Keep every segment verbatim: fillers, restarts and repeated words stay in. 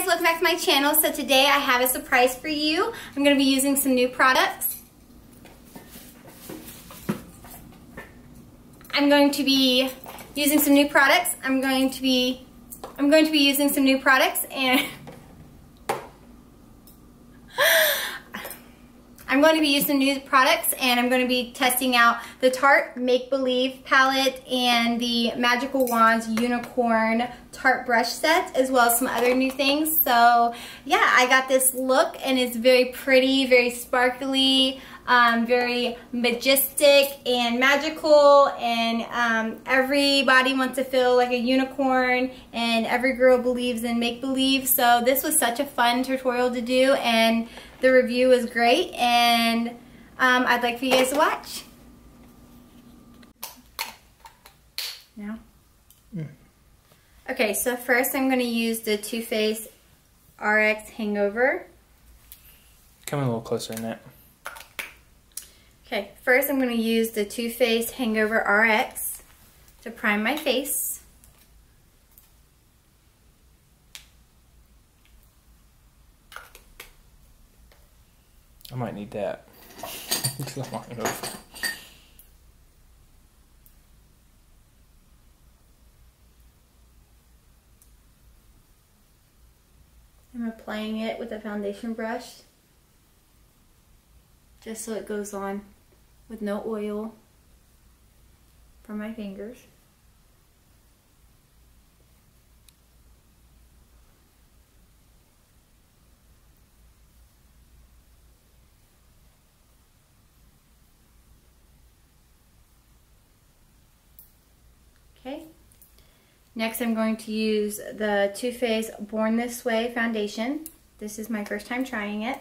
guys, welcome back to my channel. So today I have a surprise for you. I'm going to be using some new products. I'm going to be using some new products. I'm going to be I'm going to be using some new products and I'm going to be using new products and I'm going to be testing out the Tarte Make Believe palette and the Magical Wands Unicorn Tarte brush set, as well as some other new things. So yeah, I got this look and it's very pretty, very sparkly, um, very majestic and magical, and um, everybody wants to feel like a unicorn and every girl believes in make-believe. So this was such a fun tutorial to do and the review was great, and um, I'd like for you guys to watch. Now? Mm. Okay, so first I'm going to use the Too Faced R X Hangover. Come a little closer in that. Okay, first I'm going to use the Too Faced Hangover R X to prime my face. I might need that. I'm applying it with a foundation brush just so it goes on with no oil from my fingers. Okay, next I'm going to use the Too Faced Born This Way foundation. This is my first time trying it.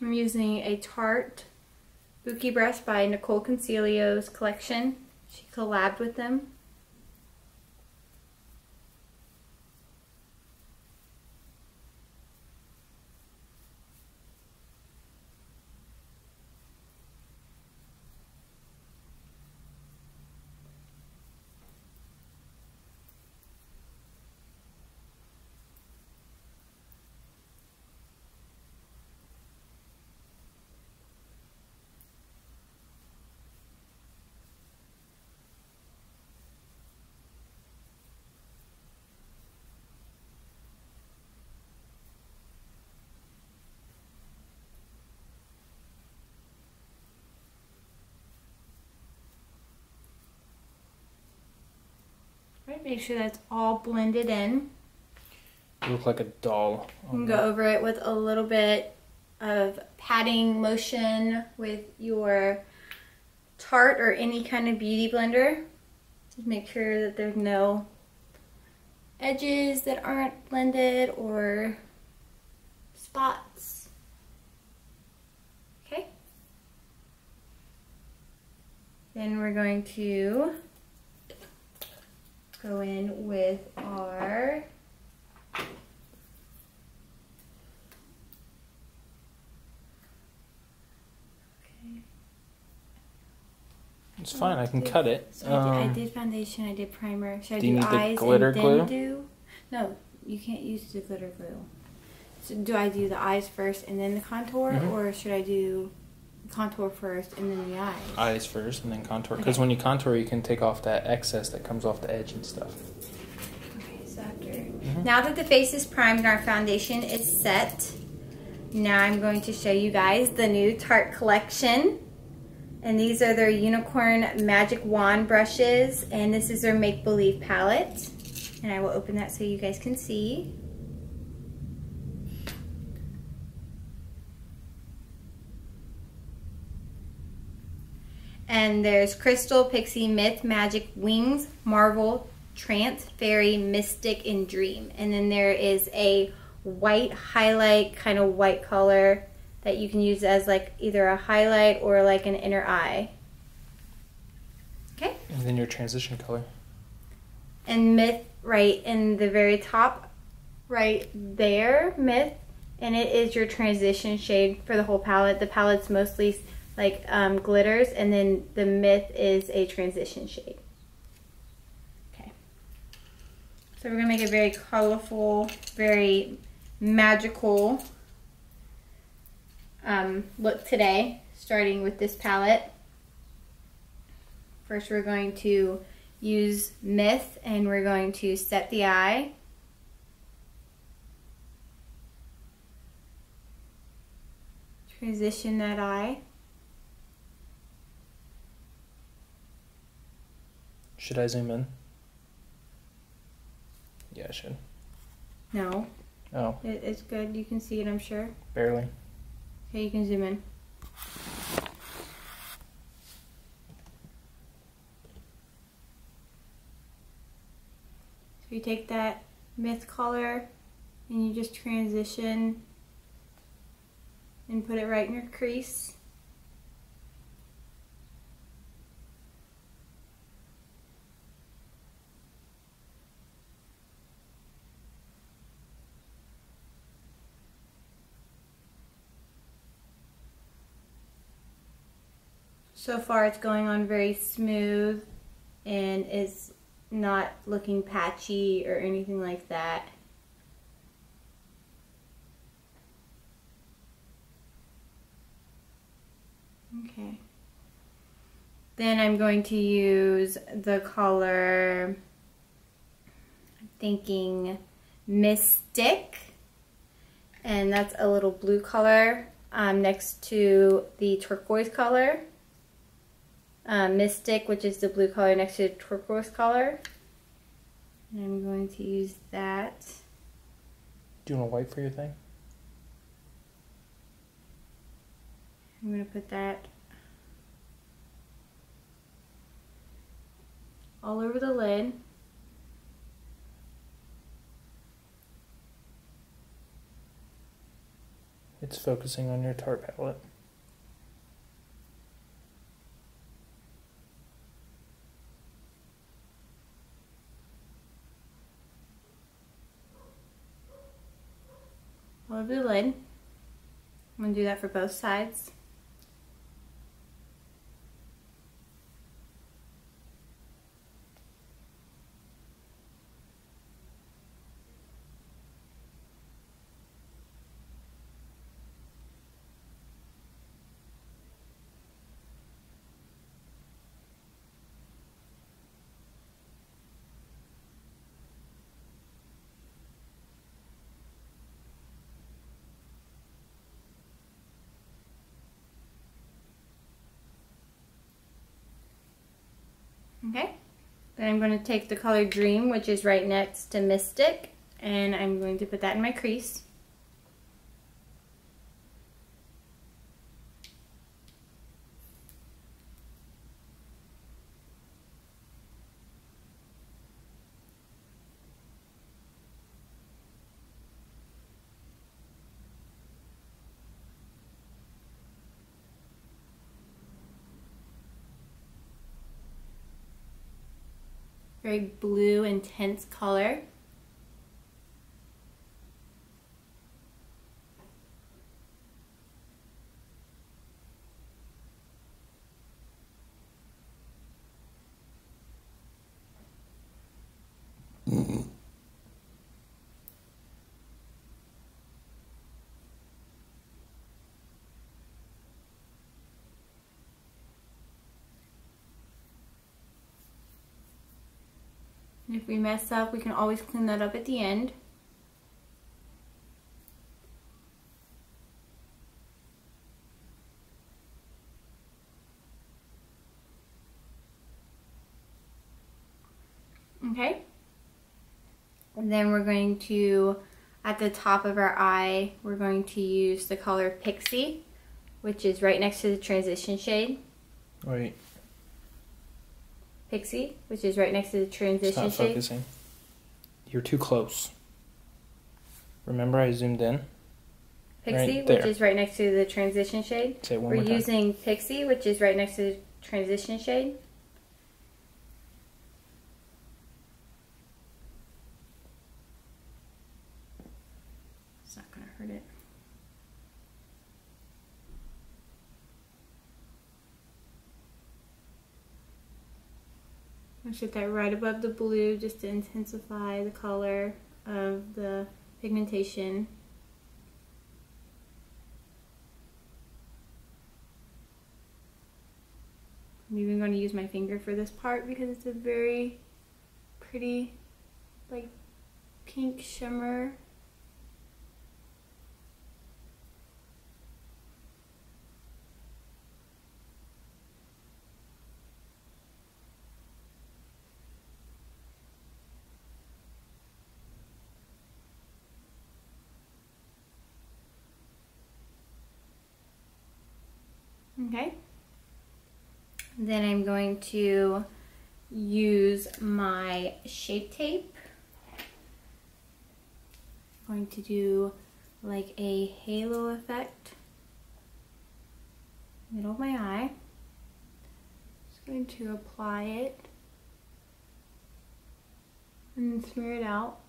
I'm using a Tarte Buki brush by Nicole Concilio's collection. She collabed with them. Make sure that's all blended in. You look like a doll. You can go over it with a little bit of patting motion with your Tarte or any kind of beauty blender. Just make sure that there's no edges that aren't blended or spots. Okay. Then we're going to go in with our okay. It's fine, I can cut it. So um, I, did, I did foundation, I did primer. Should I do, you do need eyes the glitter and glue? Then do no, you can't use the glitter glue. So do I do the eyes first and then the contour, mm-hmm. or should I do contour first and then the eyes? Eyes first and then contour. Because okay. When you contour, you can take off that excess that comes off the edge and stuff. Okay, so after. Mm-hmm. Now that the face is primed and our foundation is set, now I'm going to show you guys the new Tarte collection. And these are their Unicorn Magic Wand brushes. And this is their Make Believe palette. And I will open that so you guys can see. And there's Crystal, Pixie, Myth, Magic, Wings, Marvel, Trance, Fairy, Mystic, and Dream. And then there is a white highlight, kind of white color that you can use as like either a highlight or like an inner eye. Okay. And then your transition color. And Myth right in the very top right there, Myth, and it is your transition shade for the whole palette. The palette's mostly like um, glitters, and then the Myth is a transition shade. Okay. So we're gonna make it very colorful, very magical um, look today, starting with this palette. First we're going to use Myth, and we're going to set the eye. Transition that eye. Should I zoom in? Yeah, I should. No. Oh. It, it's good. You can see it, I'm sure. Barely. Okay, you can zoom in. You take that Myth color and you just transition and put it right in your crease. So far it's going on very smooth and it's not looking patchy or anything like that. Okay. Then I'm going to use the color, I'm thinking Mystic, and that's a little blue color um, next to the turquoise color. Uh, Mystic, which is the blue color next to the turquoise color. And I'm going to use that. Do you want to wipe for your thing? I'm going to put that all over the lid. It's focusing on your Tarte palette. Over the lid. I'm going to do that for both sides. Okay, then I'm going to take the color Dream, which is right next to Mystic, and I'm going to put that in my crease. Very blue, intense color. And if we mess up, we can always clean that up at the end. Okay. And then we're going to, at the top of our eye, we're going to use the color Pixie, which is right next to the transition shade. Wait. Pixie, which is right next to the transition shade. It's not focusing. You're too close. Remember I zoomed in? Pixie, right which is right next to the transition shade. Say it one We're more time. using Pixie, which is right next to the transition shade. It's not going to hurt it. I'll shoot that right above the blue just to intensify the color of the pigmentation. I'm even going to use my finger for this part because it's a very pretty, like, pink shimmer. Okay. Then I'm going to use my shape tape. I'm going to do like a halo effect, middle of my eye. Just going to apply it and smear it out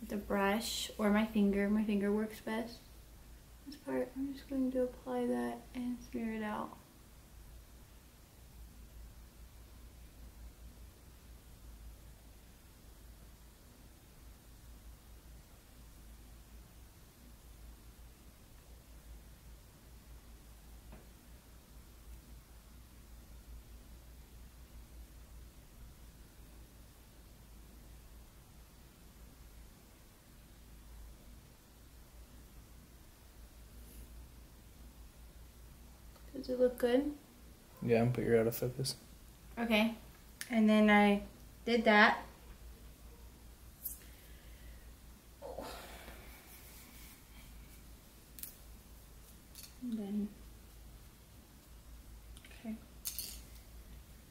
with a brush or my finger. My finger works best. This part, I'm just going to apply that and smear it out. Does it look good? Yeah, but you're out of focus. Okay. And then I did that. And then, okay.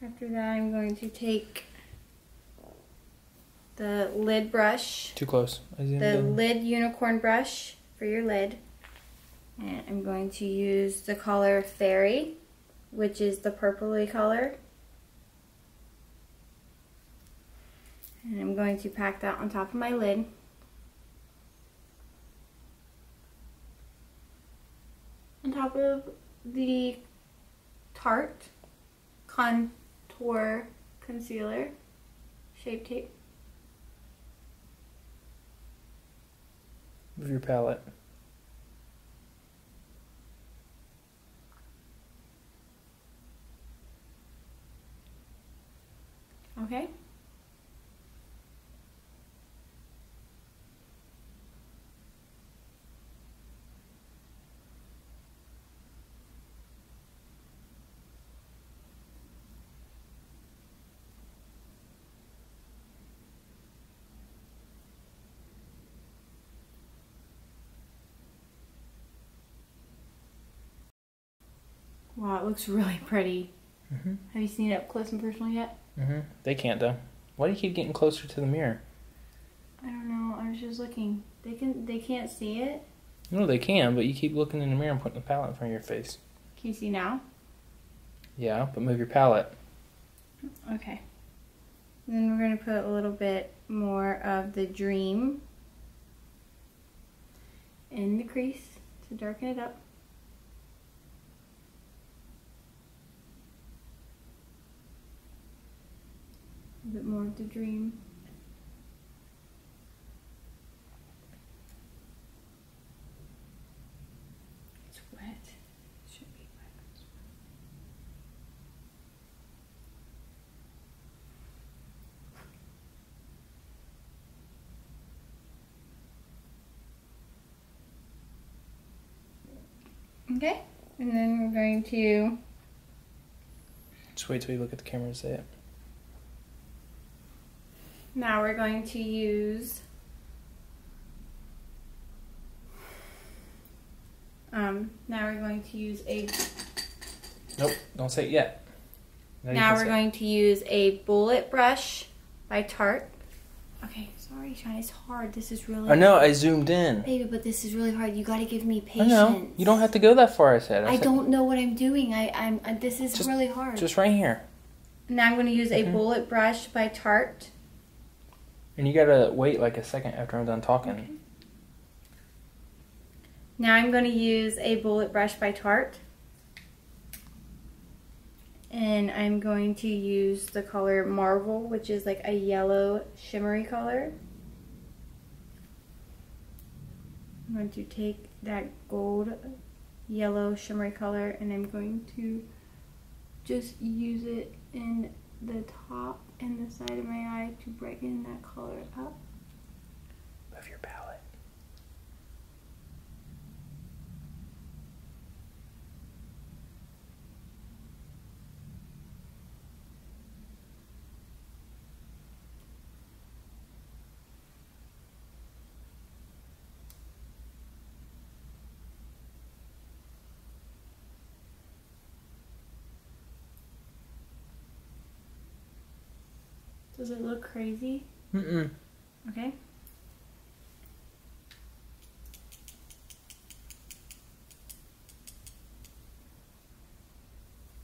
After that, I'm going to take the lid brush. Too close. I zoomed in. The lid unicorn brush for your lid. And I'm going to use the color Fairy, which is the purpley color. And I'm going to pack that on top of my lid. On top of the Tarte Contour Concealer Shape Tape. Move your palette. Okay. Wow, it looks really pretty. Mm-hmm. Have you seen it up close and personal yet? Mm-hmm. They can't though. Why do you keep getting closer to the mirror? I don't know. I was just looking. They can. They can't see it. No, they can, but you keep looking in the mirror and putting the palette in front of your face. Can you see now? Yeah, but move your palette. Okay. Then we're gonna put a little bit more of the Dream in the crease to darken it up. A bit more of the Dream. It's wet. It should be wet. Okay, and then we're going to just wait till you look at the camera and say it. Now we're going to use um now we're going to use a Nope, don't say it yet. Now, now we're going to use a bullet brush by Tarte. Okay, sorry, Sean. It's hard. This is really... I know. Hard. I zoomed in. Baby, but this is really hard. You got to give me patience. I know. You don't have to go that far, I said. I, I said, don't know what I'm doing. I, I'm. I, this is just, really hard. Just right here. Now I'm going to use a mm-hmm. bullet brush by Tarte. And you got to wait like a second after I'm done talking. Okay. Now I'm going to use a bullet brush by Tarte. And I'm going to use the color Marvel, which is like a yellow shimmery color. I'm going to take that gold yellow shimmery color and I'm going to just use it in the top and the side of my eye to brighten that color up. Of your palette. Does it look crazy? Mm-mm. Okay.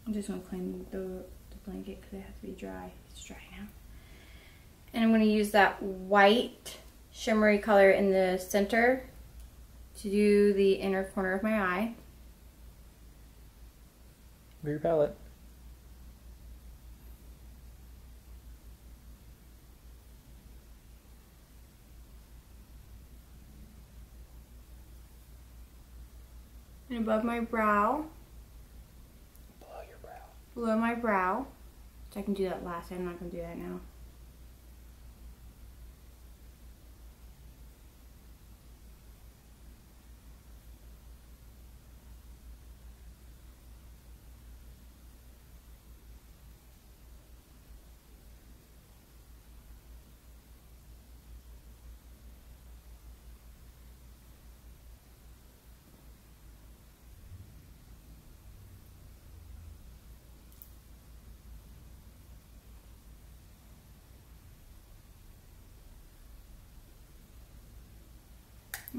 I'm just going to clean the, the blanket because it has to be dry. It's dry now. And I'm going to use that white shimmery color in the center to do the inner corner of my eye. Move your palette. And above my brow, below your brow, below my brow, which I can do that last. I'm not going to do that now.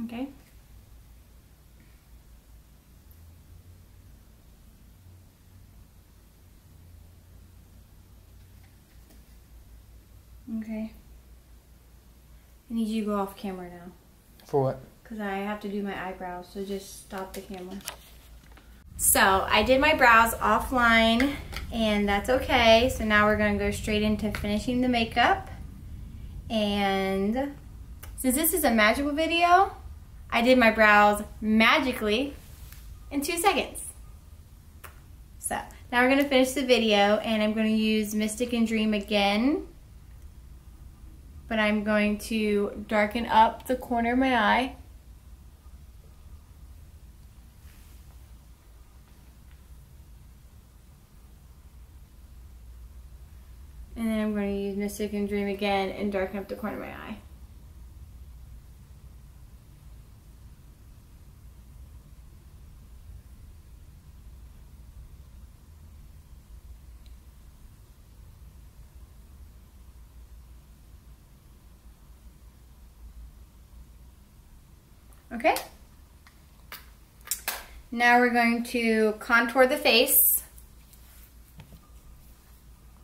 Okay. Okay. I need you to go off camera now. For what? Because I have to do my eyebrows, so just stop the camera. So I did my brows offline, and that's okay. So now we're going to go straight into finishing the makeup. And since this is a magical video, I did my brows magically in two seconds. So now we're gonna finish the video and I'm gonna use Mystic and Dream again, but I'm going to darken up the corner of my eye. And then I'm gonna use Mystic and Dream again and darken up the corner of my eye. Okay, now we're going to contour the face.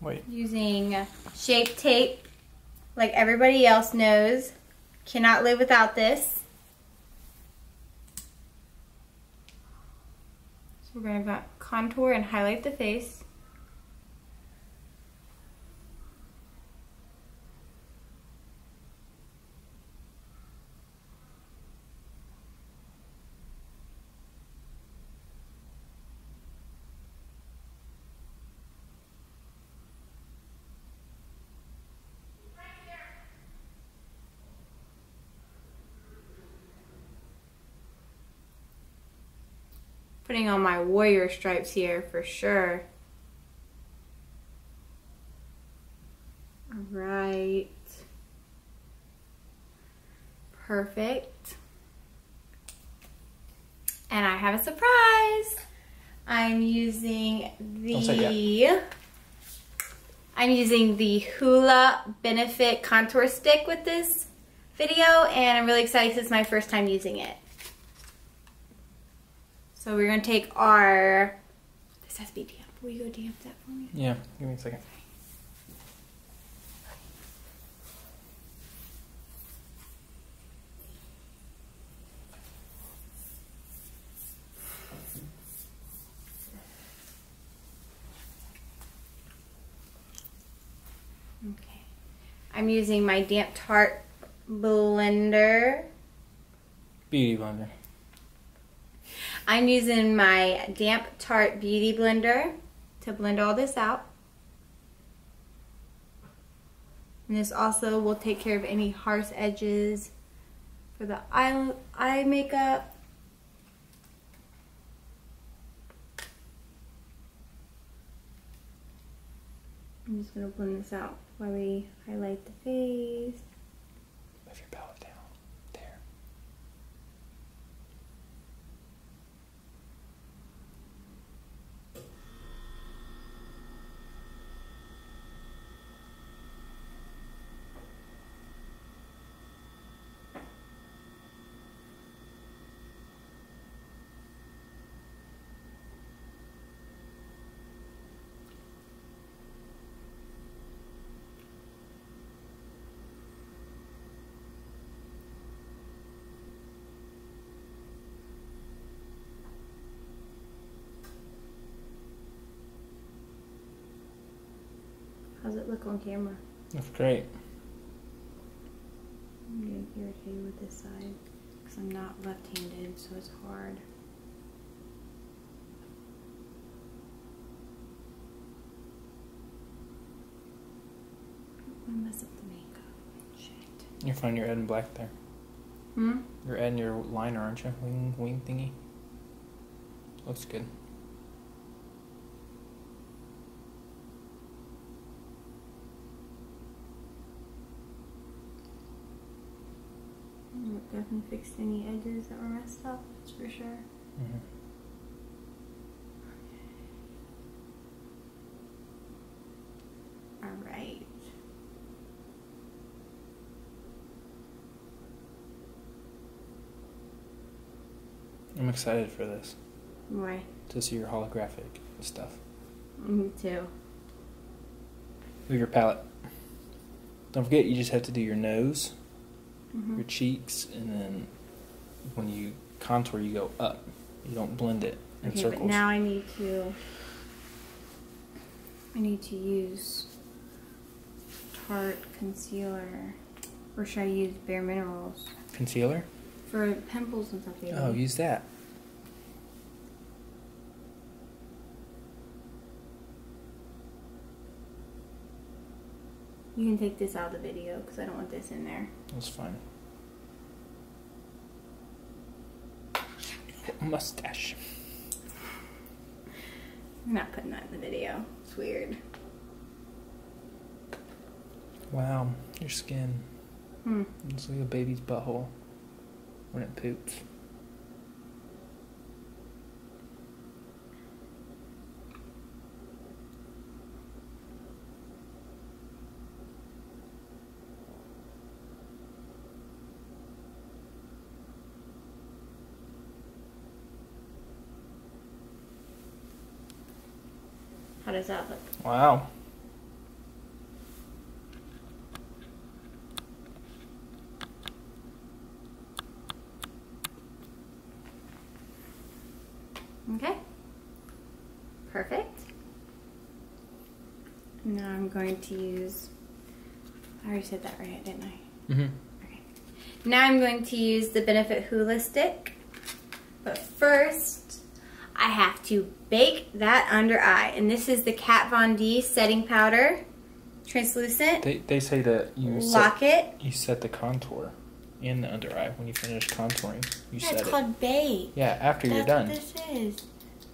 Wait. Using Shape Tape, like everybody else knows. Cannot live without this. So we're going to contour and highlight the face. Putting on my warrior stripes here for sure. All right. Perfect. And I have a surprise. I'm using the... I'm using the Hoola Benefit Contour Stick with this video, and I'm really excited because it's my first time using it. So we're going to take our, this has to be damp. Will you go damp that for me? Yeah, give me a second. Sorry. I'm using my damp Tarte blender. Beauty blender. I'm using my damp Tarte beauty blender to blend all this out. And this also will take care of any harsh edges for the eye, eye makeup. I'm just going to blend this out while we highlight the face. Move your palette down. There. How's it look on camera? That's great. I'm getting irritated with this side because I'm not left-handed, so it's hard. I mess up the makeup and shit. You're fine. You're adding black there. Hmm? You're adding your liner, aren't you? Wing, wing thingy. Looks good. Definitely fixed any edges that were messed up, that's for sure. Mm-hmm. Okay. All right. I'm excited for this. Why? To see your holographic stuff. Me too. Move your palette. Don't forget, you just have to do your nose. Mm-hmm. Your cheeks, and then when you contour, you go up. You don't blend it in okay, circles. But now I need to. I need to use Tarte concealer, or should I use Bare Minerals concealer for pimples and stuff? Maybe. Oh, use that. You can take this out of the video because I don't want this in there. That's fine. Mustache. I'm not putting that in the video. It's weird. Wow, your skin. Hmm. It's like a baby's butthole when it poops. How does that look? Wow. Okay. Perfect. Now I'm going to use, I already said that right, didn't I? Mm-hmm. Okay. Now I'm going to use the Benefit Hoola Stick, but first, I have to bake that under eye. And this is the Kat Von D setting powder, translucent. They, they say that you lock set, it. You set the contour in the under eye when you finish contouring. You yeah, set it's it. It's called bake. Yeah, after That's you're done. That's what this is.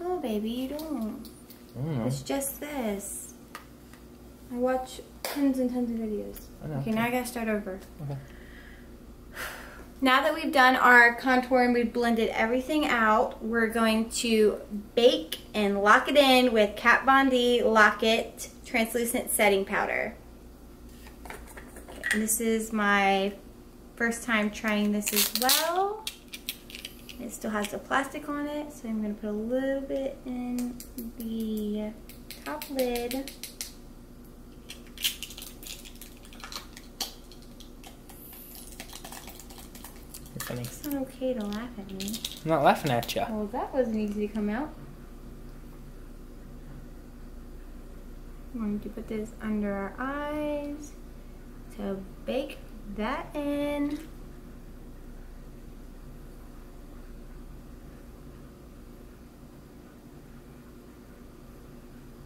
No, baby, you don't. Mm. It's just this. I watch tons and tons of videos. I know. Okay, now I gotta start over. Okay. Now that we've done our contour and we've blended everything out, we're going to bake and lock it in with Kat Von D Lock It Translucent Setting Powder. Okay, this is my first time trying this as well. It still has the plastic on it, so I'm going to put a little bit in the top lid. It's not okay to laugh at me. I'm not laughing at you. Well, that wasn't easy to come out. I'm going to put this under our eyes to bake that in.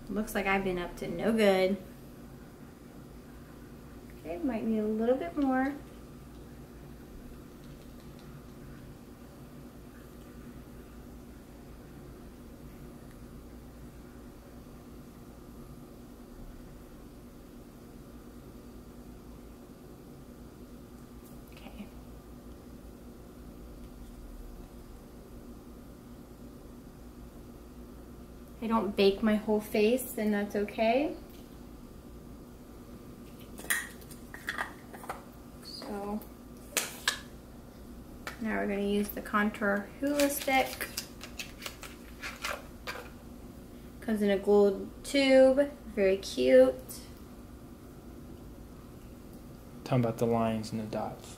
Looks like I've been up to no good. Okay, might need a little bit more. I don't bake my whole face, and that's okay. So now we're going to use the contour hula stick. Comes in a gold tube, very cute. Talking about the lines and the dots.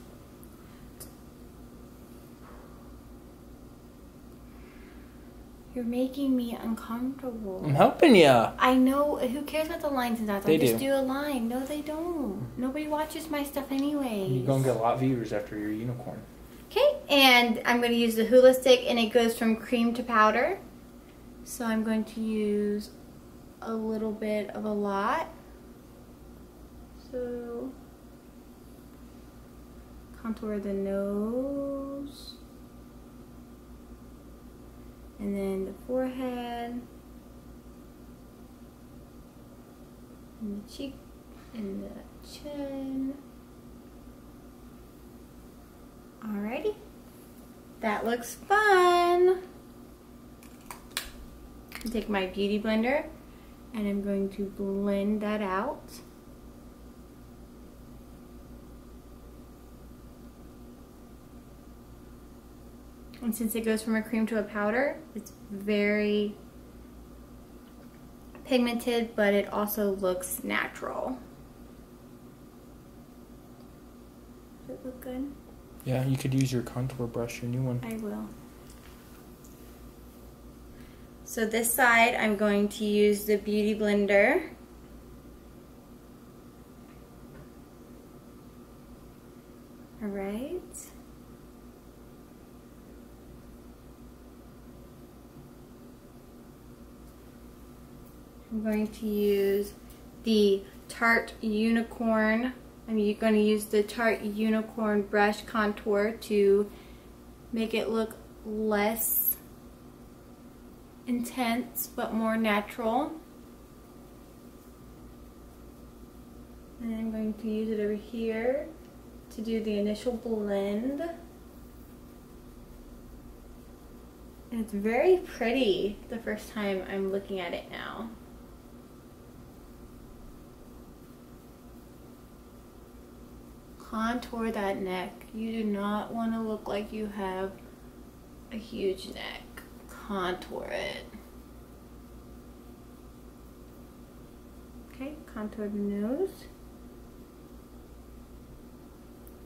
You're making me uncomfortable. I'm helping you. I know. Who cares about the lines and dots? They I just do. do a line. No, they don't. Nobody watches my stuff anyway. You're going to get a lot of viewers after your unicorn. Okay. And I'm going to use the hula stick, and it goes from cream to powder. So I'm going to use a little bit of a lot. So contour the nose. And then the forehead, and the cheek, and the chin. Alrighty, that looks fun. I'll take my beauty blender, and I'm going to blend that out. And since it goes from a cream to a powder, it's very pigmented, but it also looks natural. Does it look good? Yeah, you could use your contour brush, your new one. I will. So this side, I'm going to use the beauty blender. All right. I'm going to use the Tarte Unicorn. I'm going to use the Tarte Unicorn brush contour to make it look less intense but more natural. And I'm going to use it over here to do the initial blend. And it's very pretty the first time I'm looking at it now. Contour that neck. You do not want to look like you have a huge neck. Contour it. Okay, contour the nose.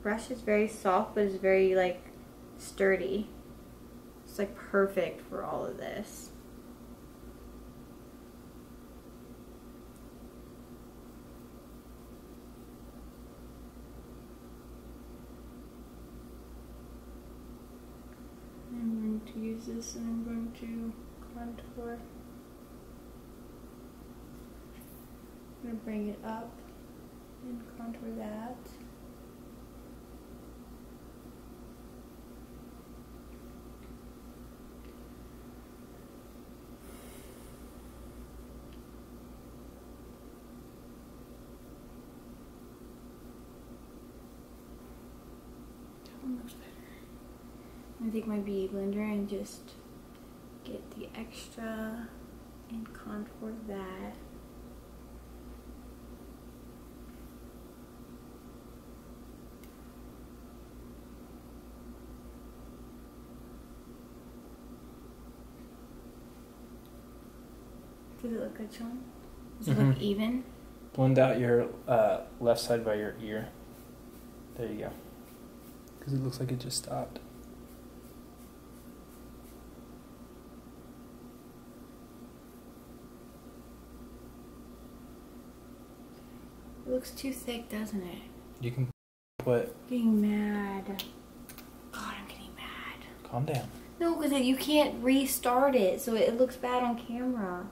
Brush is very soft, but it's very like sturdy. It's like perfect for all of this. To use this, and I'm going to contour. I'm going to bring it up and contour that. That one looks better. and take my beauty blender and just get the extra and contour that. Does it look good, Sean? Does it mm-hmm. look even? Blend out your uh, left side by your ear. There you go. Because it looks like it just stopped. It looks too thick, doesn't it? You can put... Getting mad. God, I'm getting mad. Calm down. No, because you can't restart it, so it looks bad on camera.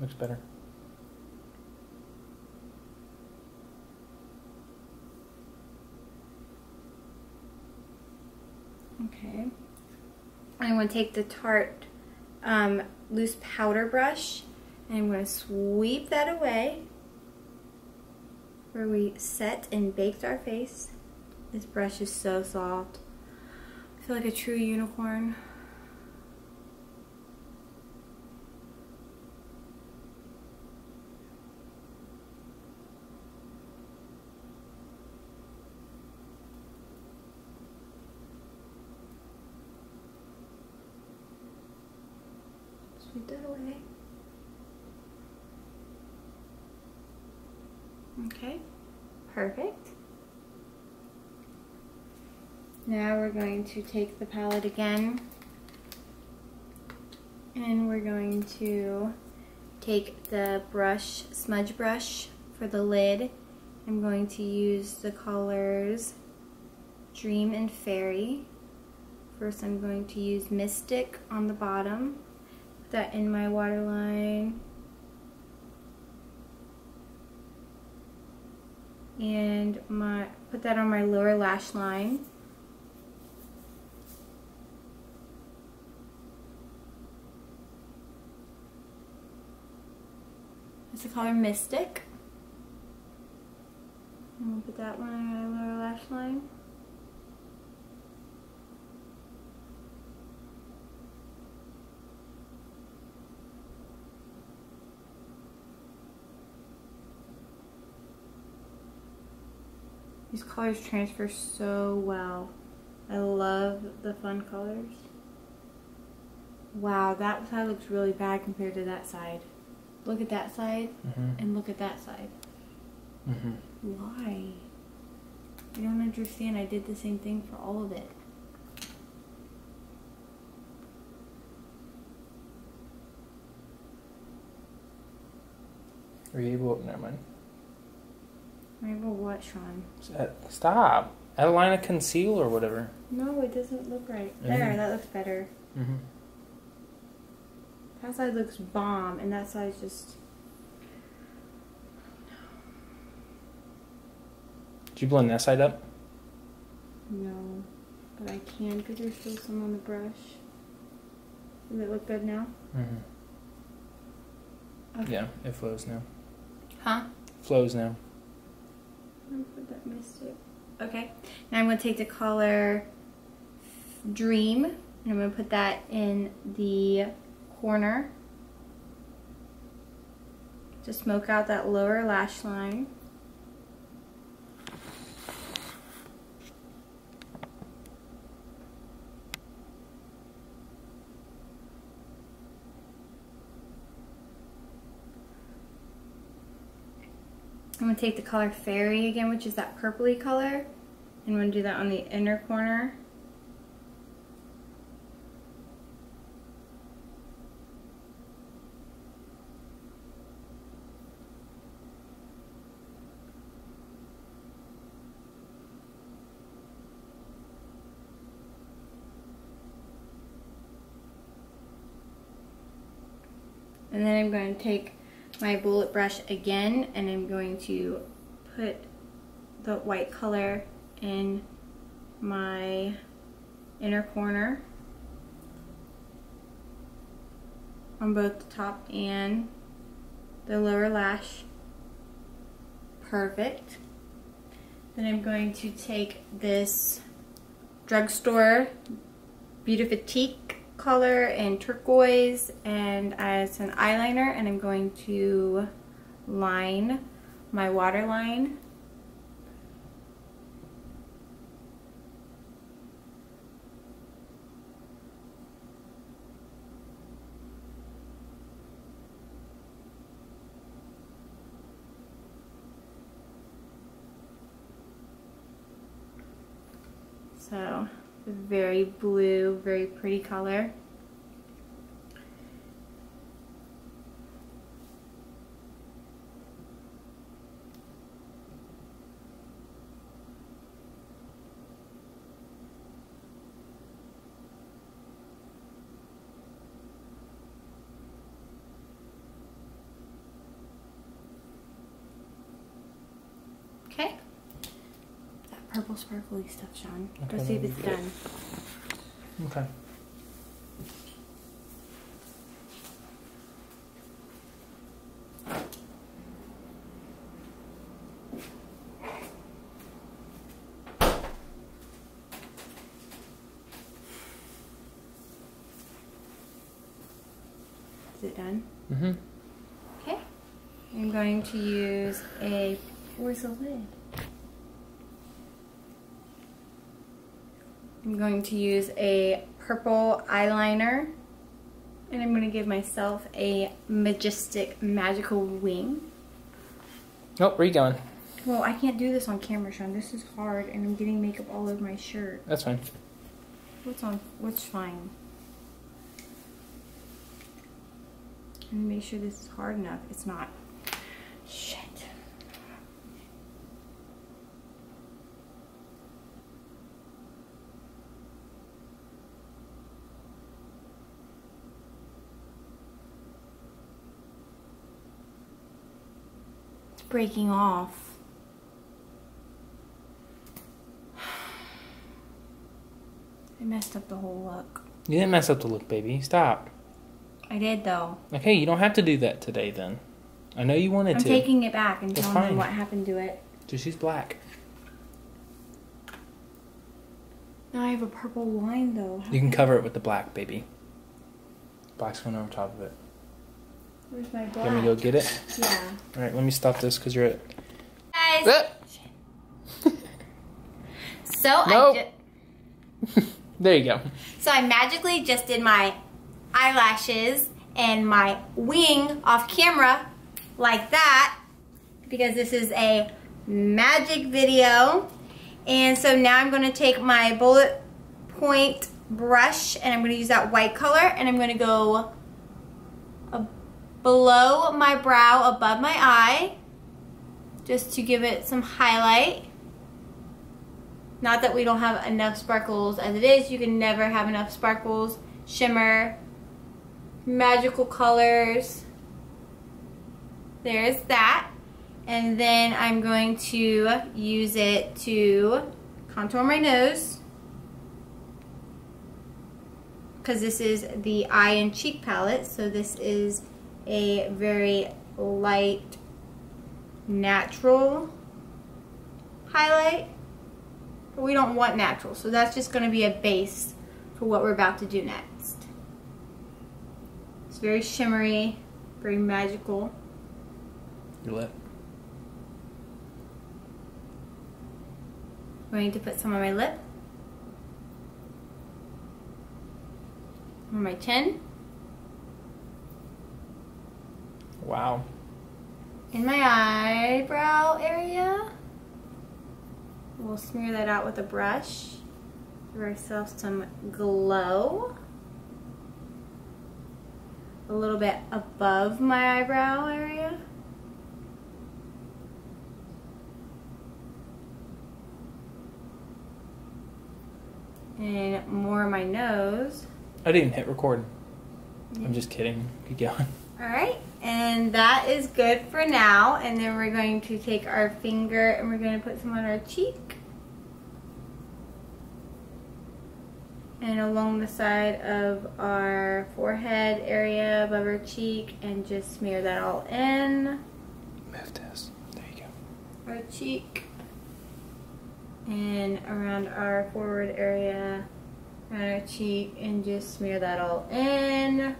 Looks better. Okay. I'm going to take the Tarte um, loose powder brush and I'm going to sweep that away where we set and baked our face. This brush is so soft. I feel like a true unicorn. Sweep that away. Okay, perfect. Now we're going to take the palette again and we're going to take the brush, smudge brush for the lid. I'm going to use the colors Dream and Fairy. First I'm going to use Mystic on the bottom. Put that in my waterline. And my put that on my lower lash line. It's the color Mystic. I'm gonna put that one on my lower lash line. These colors transfer so well. I love the fun colors. Wow, that side looks really bad compared to that side. Look at that side, mm-hmm. and look at that side. Mm-hmm. Why? I don't understand. I did the same thing for all of it. Are you able to open that one? What, Sean? Stop. Add a line of conceal or whatever. No, it doesn't look right. There, mm-hmm. that looks better. Mm-hmm. That side looks bomb, and that side's just. Did you blend that side up? No, but I can because there's still some on the brush. Does it look good now? Mm-hmm. Okay. Yeah, it flows now. Huh? Flows now. Put that Mystic. Okay, now I'm going to take the color Dream and I'm going to put that in the corner to smoke out that lower lash line. I'm going to take the color Fairy again, which is that purpley color, and I'm going to do that on the inner corner. And then I'm going to take my bullet brush again and I'm going to put the white color in my inner corner on both the top and the lower lash. Perfect. Then I'm going to take this drugstore Beautifitique color in turquoise, and as an eyeliner, and I'm going to line my waterline. So very blue, very pretty color. Okay. That purple sparkly stuff's done. Okay, go see if it's done. Okay. Is it done? Mm-hmm. Okay. I'm going to use a... Where's the lid? I'm going to use a purple eyeliner, and I'm going to give myself a majestic, magical wing. Nope, where are you going? Well, I can't do this on camera, Sean. This is hard, and I'm getting makeup all over my shirt. That's fine. What's on? What's fine? Let me make sure this is hard enough. It's not. Shit. Breaking off. I messed up the whole look. You didn't mess up the look, baby. Stop. I did, though. Okay, you don't have to do that today, then. I know you wanted I'm to. I'm taking it back and telling them what happened to it. So she's black. Now I have a purple line, though. How you can, can cover I... it with the black, baby. Black's going over top of it. Where's my black? Let me go get it. Yeah. All right, let me stop this because you're at. Guys. Ah! Shit. So nope. I. Ju there you go. So I magically just did my eyelashes and my wing off camera, like that, because this is a magic video. And so now I'm going to take my bullet point brush, and I'm going to use that white color, and I'm going to go below my brow, above my eye, just to give it some highlight. Not that we don't have enough sparkles as it is. You can never have enough sparkles, shimmer, magical colors. There's that. And then I'm going to use it to contour my nose, because this is the eye and cheek palette. So this is a very light, natural highlight, but we don't want natural, so that's just going to be a base for what we're about to do next. It's very shimmery, very magical. Your lip. I'm going to put some on my lip, on my chin. Wow. In my eyebrow area, we'll smear that out with a brush. Give ourselves some glow. A little bit above my eyebrow area. And more my nose. I didn't hit record. I'm just kidding. Keep going. All right, and that is good for now. And then we're going to take our finger and we're going to put some on our cheek. And along the side of our forehead area, above our cheek, and just smear that all in. Move this. There you go. Our cheek. and around our forward area, around our cheek, and just smear that all in.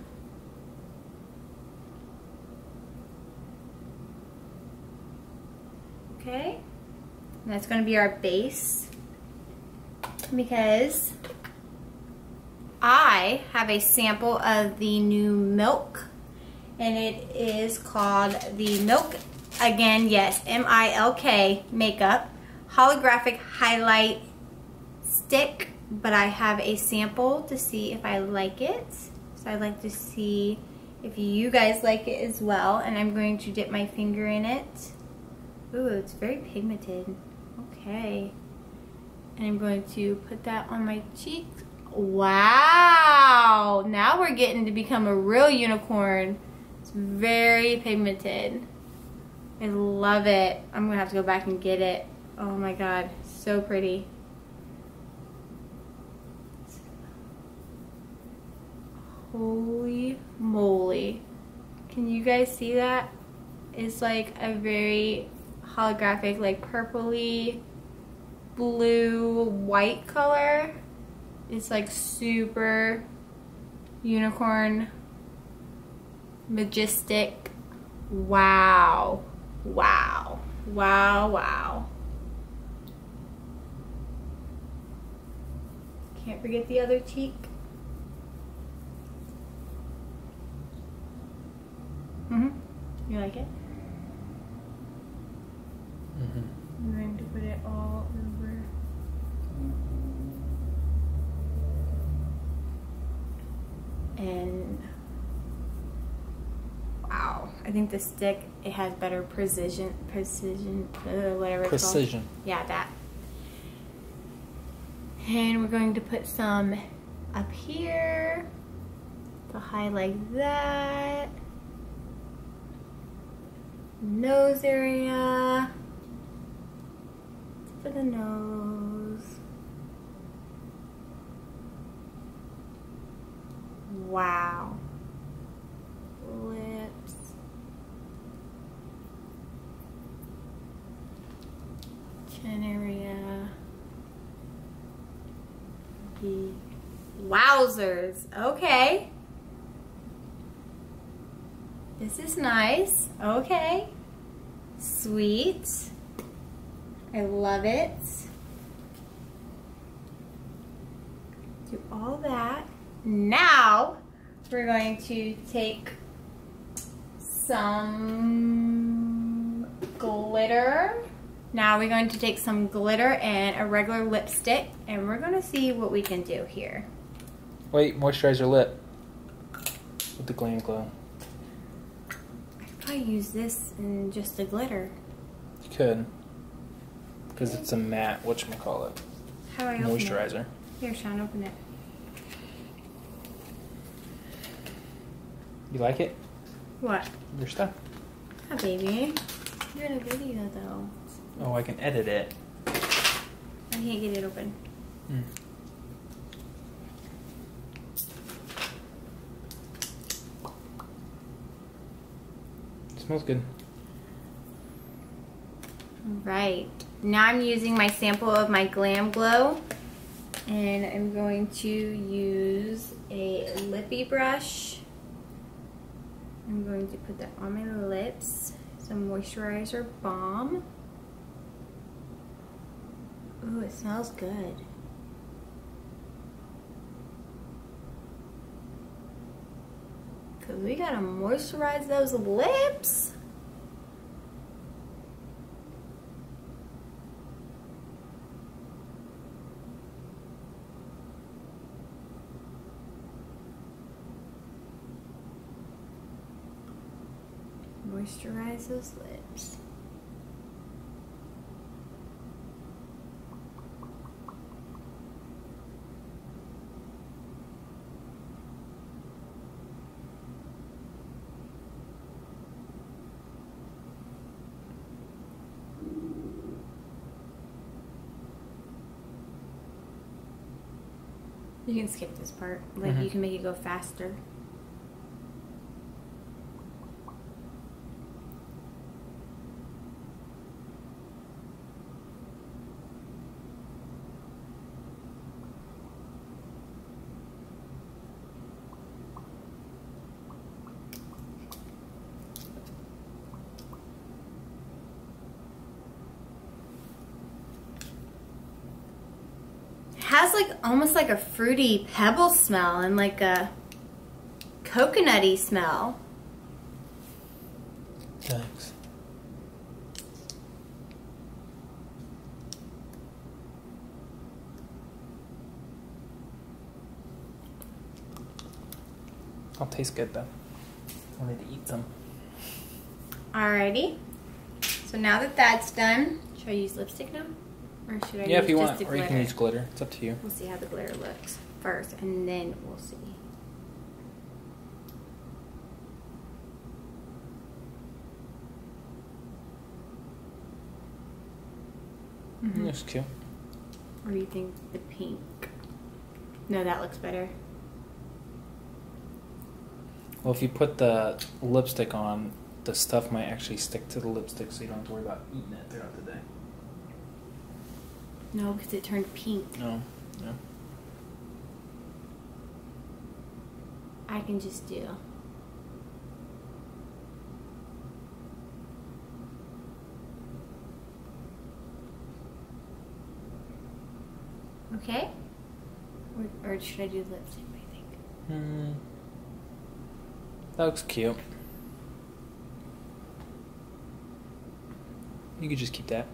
Okay, and that's going to be our base, because I have a sample of the new MILK, and it is called the MILK, again, yes, M I L K Makeup Holographic Highlight Stick, but I have a sample to see if I like it, so I'd like to see if you guys like it as well, and I'm going to dip my finger in it. Ooh, it's very pigmented. Okay. And I'm going to put that on my cheeks. Wow! Now we're getting to become a real unicorn. It's very pigmented. I love it. I'm gonna have to go back and get it. Oh my god, so pretty. Holy moly. Can you guys see that? It's like a very holographic, like purpley, blue, white color. It's like super unicorn, majestic. Wow. Wow. Wow, wow. Can't forget the other cheek. Mm-hmm. You like it? Mm-hmm. I'm going to put it all over. And wow, I think the stick, it has better precision, precision, uh, whatever. Precision. It's called. Yeah, that. And we're going to put some up here to highlight that nose area. For the nose. Wow. Lips. Chin area. The wowzers. Okay. This is nice. Okay. Sweet. I love it. Do all that. Now we're going to take some glitter. Now we're going to take some glitter and a regular lipstick, and we're going to see what we can do here. Wait, moisturize your lip with the Glam Glow. I could probably use this in just the glitter. You could. Because it's a matte, whatchamacallit, How I moisturizer. Open it? Here, Sean, open it. You like it? What? Your stuff. Oh, baby. You're in a video, though. Oh, I can edit it. I can't get it open. Mm. It smells good. Right. Now I'm using my sample of my Glam Glow, and I'm going to use a lippy brush. I'm going to put that on my lips. Some moisturizer balm. Ooh, it smells good. Cause we gotta moisturize those lips. Moisturize those lips. You can skip this part, like mm-hmm. you can make it go faster. has like almost like a fruity pebble smell and like a coconutty smell. Thanks. I'll taste good though. I need to eat some. Alrighty. So now that that's done, should I use lipstick now? Or should I yeah, use if you just want, the or glitter? You can use glitter. It's up to you. We'll see how the glitter looks first, and then we'll see. Mm-hmm. Looks cute. Or do you think the pink? No, that looks better. Well, if you put the lipstick on, the stuff might actually stick to the lipstick, so you don't have to worry about eating it throughout the day. No, because it turned pink. No, no. I can just do. Okay? Or, or should I do lipstick, I think? Hmm. That looks cute. You could just keep that.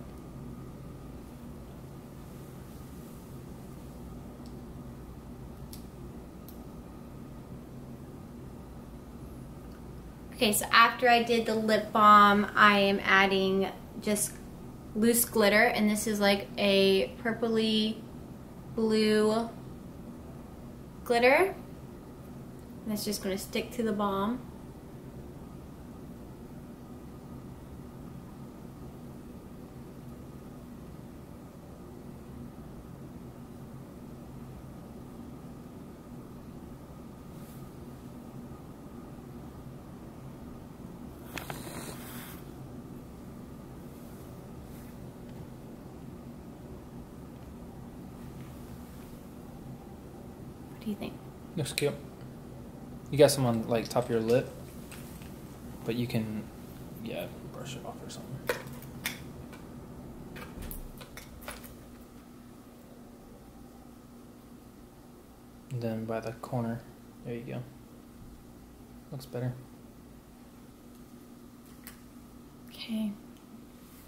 Okay, so after I did the lip balm, I am adding just loose glitter, and this is like a purpley blue glitter. And it's just going to stick to the balm. What do you think? Looks cute. You got some on like top of your lip, but you can, yeah, brush it off or something. And then by the corner, there you go. Looks better. Okay.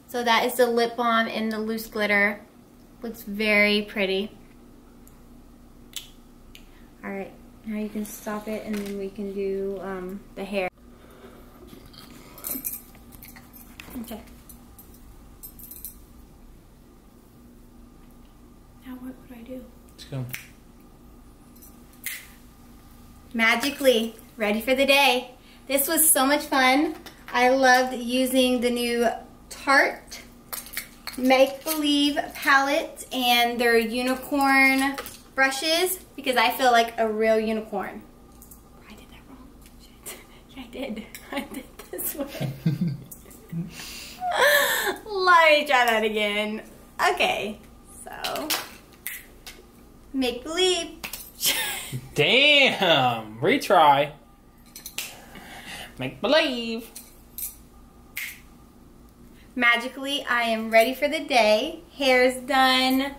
So that is the lip balm and the loose glitter. Looks very pretty. All right. Now you can stop it, and then we can do um, the hair. Okay. Now what would I do? Let's go. Magically ready for the day. This was so much fun. I loved using the new Tarte Make-Believe palette and their unicorn brushes, because I feel like a real unicorn. I did that wrong. Shit. Yeah, I did. I did this way. Let me try that again. Okay. So, make believe. Damn. Retry. Make believe. Magically, I am ready for the day. Hair's done.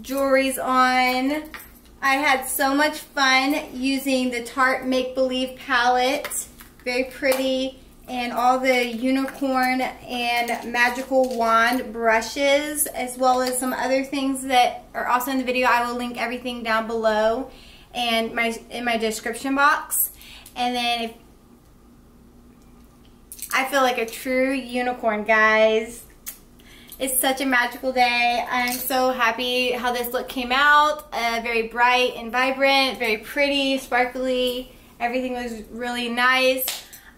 Jewelry's on. I had so much fun using the Tarte Make Believe palette. Very pretty. And all the unicorn and magical wand brushes, as well as some other things that are also in the video. I will link everything down below and my in my description box. And then if, I feel like a true unicorn, guys. It's such a magical day. I'm so happy how this look came out. Uh, very bright and vibrant, very pretty, sparkly. Everything was really nice.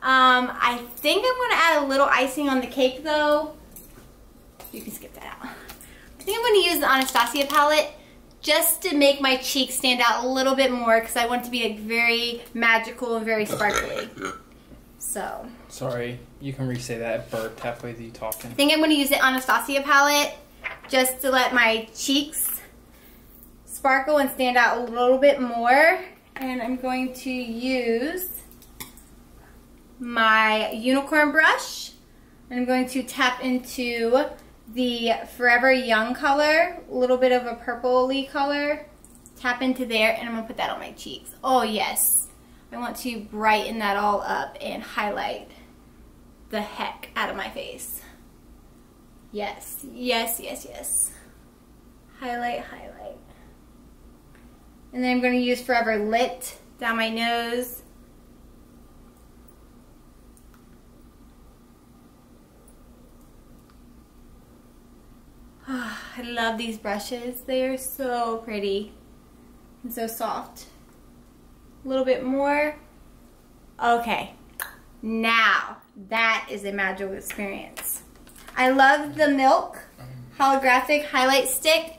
Um, I think I'm gonna add a little icing on the cake though. You can skip that out. I think I'm gonna use the Anastasia palette just to make my cheeks stand out a little bit more, because I want it to be like very magical and very sparkly. So. Sorry, you can re-say that. It burped halfway through you talking. I think I'm going to use the Anastasia palette just to let my cheeks sparkle and stand out a little bit more. And I'm going to use my unicorn brush. I'm going to tap into the Forever Young color, a little bit of a purpley color. tap into there, and I'm going to put that on my cheeks. Oh yes, I want to brighten that all up and highlight the heck out of my face. Yes, yes, yes, yes. Highlight, highlight. And then I'm going to use Forever Lit down my nose. Oh, I love these brushes. They are so pretty and so soft. A little bit more. Okay, now that is a magical experience. I love the MILK holographic highlight stick,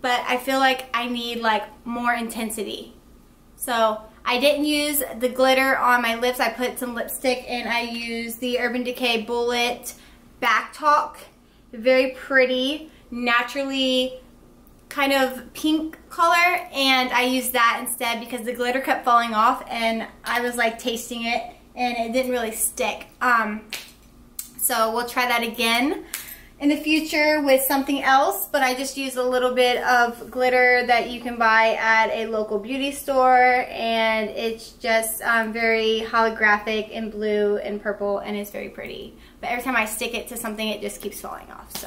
but I feel like I need like more intensity. So I didn't use the glitter on my lips. I put some lipstick and I used the Urban Decay Bullet Back Talk. Very pretty, naturally kind of pink color, and I used that instead because the glitter kept falling off and I was like tasting it and it didn't really stick. Um, so we'll try that again in the future with something else, but I just used a little bit of glitter that you can buy at a local beauty store, and it's just um, very holographic and blue and purple, and it's very pretty. But every time I stick it to something, it just keeps falling off. So,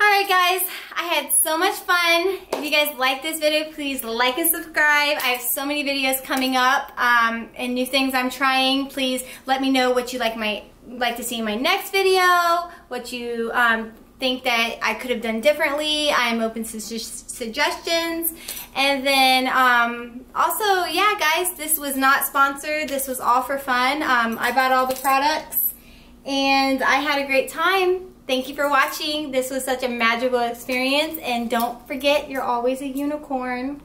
alright guys, I had so much fun. If you guys like this video, please like and subscribe. I have so many videos coming up um, and new things I'm trying. Please let me know what you like my like to see in my next video, what you um, think that I could have done differently. I'm open to su suggestions. And then um, also, yeah guys, this was not sponsored. This was all for fun. Um, I bought all the products and I had a great time. Thank you for watching. This was such a magical experience, and don't forget, you're always a unicorn.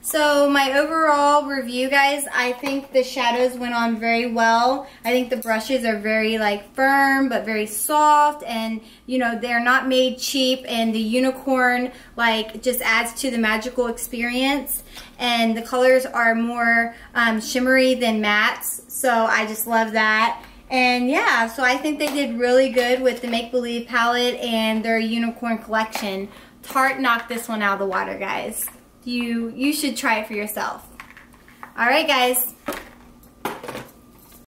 So my overall review, guys, I think the shadows went on very well. I think the brushes are very like firm but very soft, and you know, they're not made cheap, and the unicorn like just adds to the magical experience, and the colors are more um, shimmery than mattes, so I just love that. And yeah, so I think they did really good with the Make Believe palette and their unicorn collection. Tarte knocked this one out of the water, guys. You, you should try it for yourself. All right, guys.